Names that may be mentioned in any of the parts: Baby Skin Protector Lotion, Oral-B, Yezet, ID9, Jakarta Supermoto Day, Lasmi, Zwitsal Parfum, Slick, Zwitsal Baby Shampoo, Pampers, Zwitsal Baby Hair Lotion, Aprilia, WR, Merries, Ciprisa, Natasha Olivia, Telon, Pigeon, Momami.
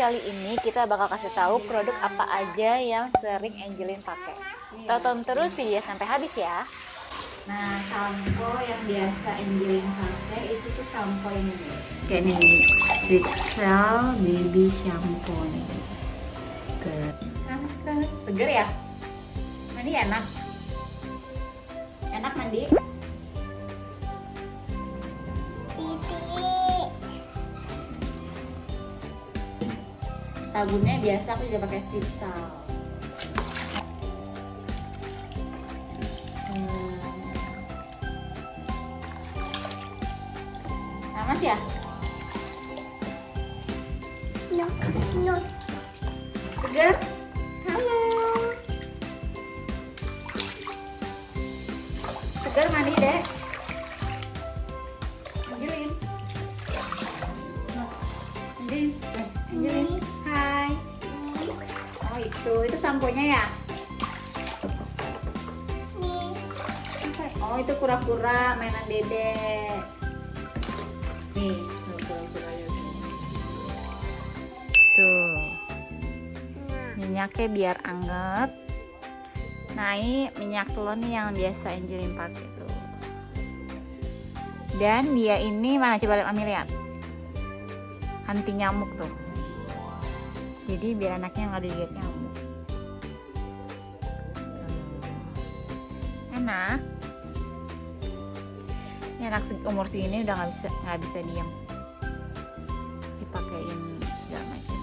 kali ini kita bakal kasih tahu produk apa aja yang sering Angelin pakai. Tonton terus video sampai habis ya. Nah, sampo yang biasa Angelin pakai itu tuh sampo ini. Kayak ini Zwitsal Baby Shampoo nih. Terus seger ya? Mandi enak. Enak mandi. Sabunnya biasa aku juga pakai Zwitsal. Sama sih ya? No. Seger? Halo. Seger mandi deh. Angelin. Hai. Oh itu samponya ya? Oh itu kura-kura mainan dede. Nih kura-kura tuh. Minyaknya biar anget. Nah ini minyak telon nih yang biasa Angelin pakai tuh. Dan dia ini mana coba lihat? Anti nyamuk tuh. Jadi biar anaknya nggak digigit nyamuk. Enak. Ini anak umur segini udah nggak bisa diam. Dipakein segala macam.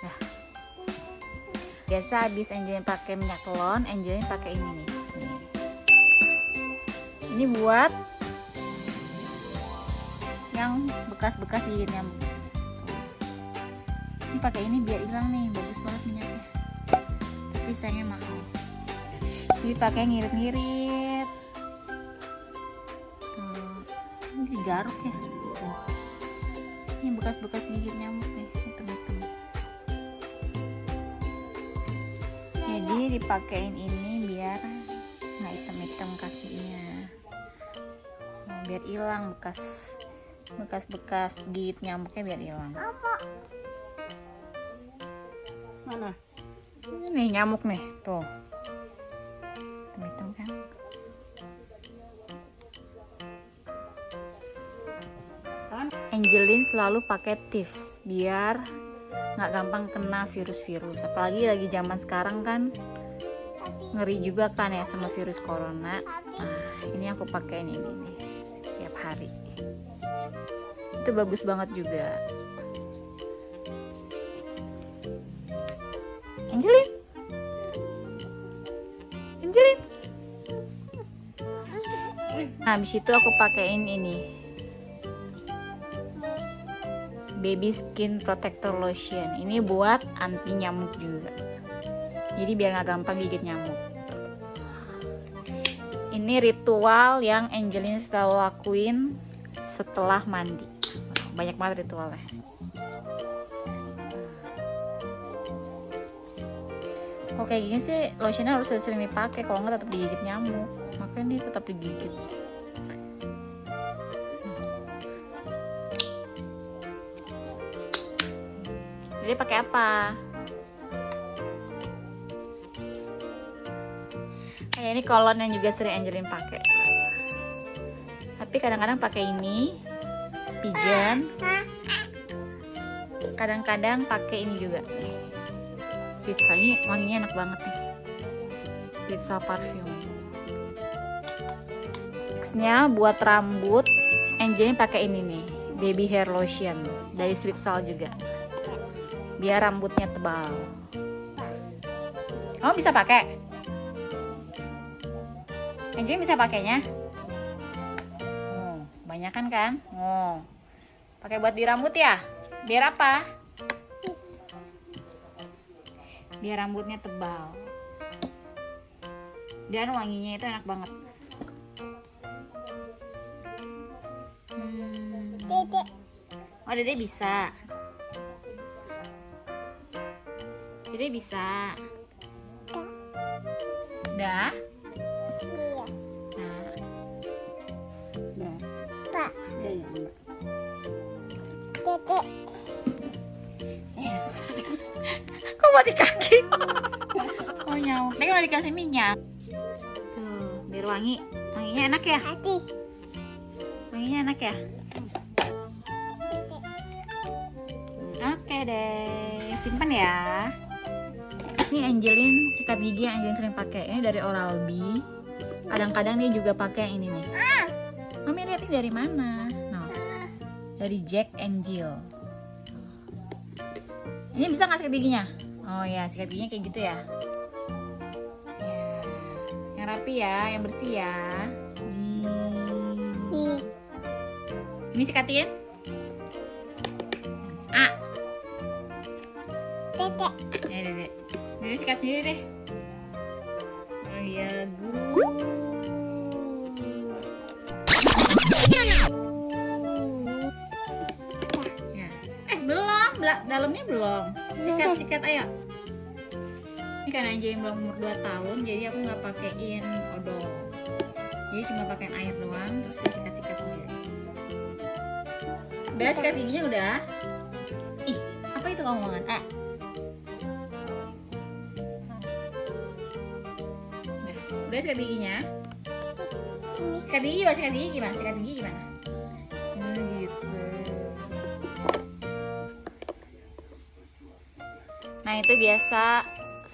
Nah. Biasa habis Angelin pakai minyak telon, Angelin pakai ini nih. Ini buat yang bekas-bekas gigit nyamuk. Ini pakai ini biar hilang nih, bagus banget minyaknya. Tapi sayangnya mahal. Jadi pakai ngirit-ngirit. Ini digaruk ya. Ini bekas-bekas gigit nyamuk nih, hitam-hitam. Jadi dipakein ini biar nggak hitam-hitam kakinya. Biar hilang bekas gigit nyamuknya, biar hilang. Mana? Ini nyamuk nih, tuh. Hitam kan? Angelin selalu pakai tips biar nggak gampang kena virus-virus. Apalagi lagi zaman sekarang kan ngeri juga kan ya sama virus corona. Ini aku pakein ini nih. Setiap hari itu bagus banget juga. Angelin. Nah, habis itu aku pakein ini Baby Skin Protector Lotion. Ini buat anti nyamuk juga, jadi biar nggak gampang gigit nyamuk. Ini ritual yang Angelin selalu lakuin setelah mandi. Banyak banget ritualnya. Oke, kayak gini sih lotionnya harus sering dipakai, kalau nggak tetap digigit nyamuk. Makanya dia tetap digigit. Jadi pakai apa? Ini kolon yang juga sering Angelin pakai. Tapi kadang-kadang pakai ini Pigeon. Kadang-kadang pakai ini juga. Zwitsal ini wanginya enak banget nih. Zwitsal Parfum. Nextnya buat rambut Angelin pakai ini nih, Baby Hair Lotion dari Zwitsal juga. Biar rambutnya tebal. Kamu bisa pakai? Angelin bisa pakainya? Banyak kan? Pakai buat di rambut ya? Biar apa? Biar rambutnya tebal. Dan wanginya itu enak banget. Dede. Oh, Dede bisa. Dede bisa. Udah. Nah, ada ya, Mbak? Dedek. Kok mau di kaki? Oh nyawa. Ini mau dikasih minyak. Tuh, biar wangi. Wanginya enak ya? Hati. Wanginya enak ya? Oke deh, simpen ya. Ini Angelin, sikat gigi yang Angelin sering pakai. Ini dari Oral-B. Kadang-kadang dia juga pakai yang ini nih. Mami lihat ini dari mana? No. Dari Jack and Jill. Ini bisa nggak sikat giginya? Oh ya, sikat giginya kayak gitu ya. Yang rapi ya, yang bersih ya. Ini sikatin. Ah. Dedek. Dedek sikat sendiri deh. Oh iya, guru. Dalamnya belum sikat-sikat, ayo. Ini karena Angelin belum umur 2 tahun, jadi aku nggak pakein odol, jadi cuma pakai air doang, terus dia sikat-sikat sendiri. Udah, sikat giginya udah. Ih, apa itu ngomongan? Udah sikat giginya. Sikat gigi gimana? Nah itu biasa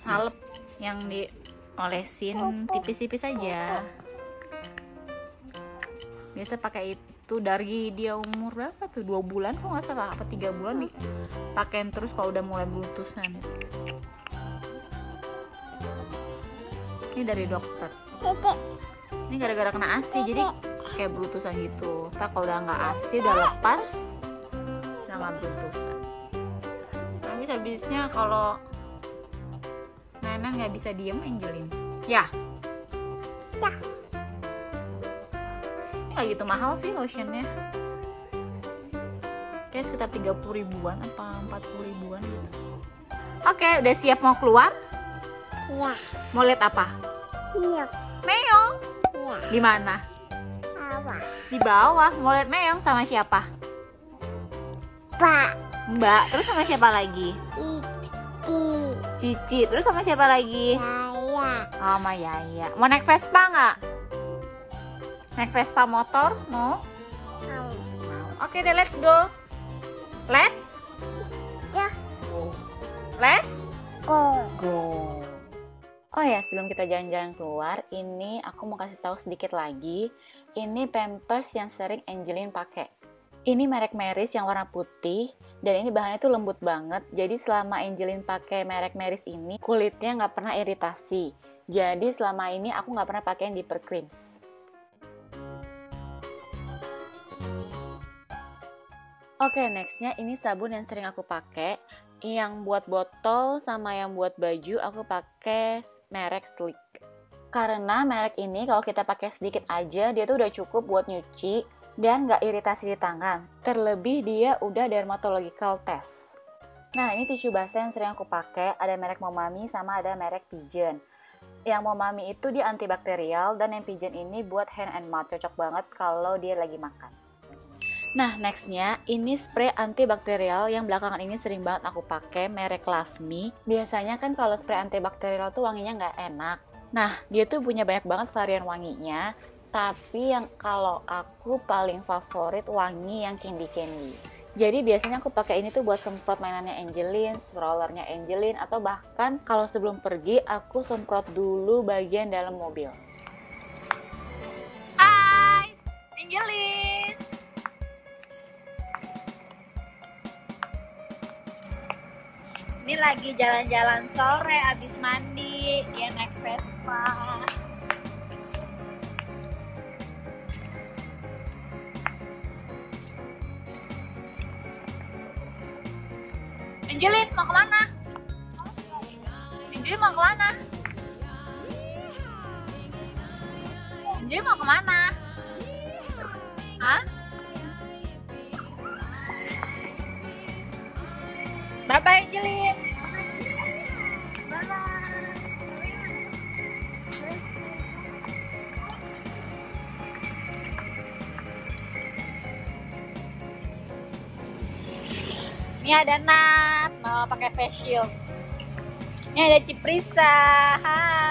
salep yang diolesin tipis-tipis aja. Biasa pakai itu dari dia umur berapa tuh? 2 bulan kok nggak salah, apa 3 bulan nih. Pakein terus kalau udah mulai bulutusan. Ini dari dokter. Ini gara-gara kena ASI jadi kayak bulutusan gitu. Tapi kalau udah nggak ASI, udah lepas, udah nggak bulutusan. Habisnya kalau Nana nggak bisa diem, Angelin ya. Ini nggak gitu mahal sih lotionnya, kayak sekitar 30 ribuan apa 40 ribuan gitu. Oke, udah siap mau keluar ya? Mau lihat apa? Meong ya. Di mana? Di bawah. Mau lihat meong sama siapa? Mbak, terus sama siapa lagi? Cici. Terus sama siapa lagi? Yaya. Oh, sama Yaya. Mau naik Vespa nggak? Naik Vespa motor? Mau? Mau. Oke deh, let's go. Let's? Ya. Go. Let's? Go. Go. Oh ya, sebelum kita jalan-jalan keluar, ini aku mau kasih tahu sedikit lagi. Ini Pampers yang sering Angelin pakai. Ini merek Merries yang warna putih. Dan ini bahannya tuh lembut banget, jadi selama Angelin pakai merek Merries ini, kulitnya nggak pernah iritasi. Jadi selama ini aku nggak pernah pakai yang diaper creams. Oke, nextnya ini sabun yang sering aku pakai. Yang buat botol sama yang buat baju, aku pakai merek Slick. Karena merek ini kalau kita pakai sedikit aja, dia tuh udah cukup buat nyuci dan nggak iritasi di tangan. Terlebih dia udah dermatological test. Nah, ini tisu basah yang sering aku pakai, ada merek Momami sama ada merek Pigeon. Yang Momami itu dia antibakterial, dan yang Pigeon ini buat hand and mouth, cocok banget kalau dia lagi makan. Nah, nextnya ini spray antibakterial yang belakangan ini sering banget aku pakai, merek Lasmi. Biasanya kan kalau spray antibakterial tuh wanginya nggak enak. Nah, dia tuh punya banyak banget varian wanginya. Tapi yang kalau aku paling favorit wangi yang candy. Jadi biasanya aku pakai ini tuh buat semprot mainannya Angelin, strollernya Angelin, atau bahkan kalau sebelum pergi aku semprot dulu bagian dalam mobil. Hai, Angelin. Ini lagi jalan-jalan sore abis mandi, dia naik Vespa. Angelin mau kemana? Angelin mau kemana? Hah? Bye bye Angelin. Bye bye. Ini ada Nat, mau pakai face shield. Ini ada Ciprisa. Hai.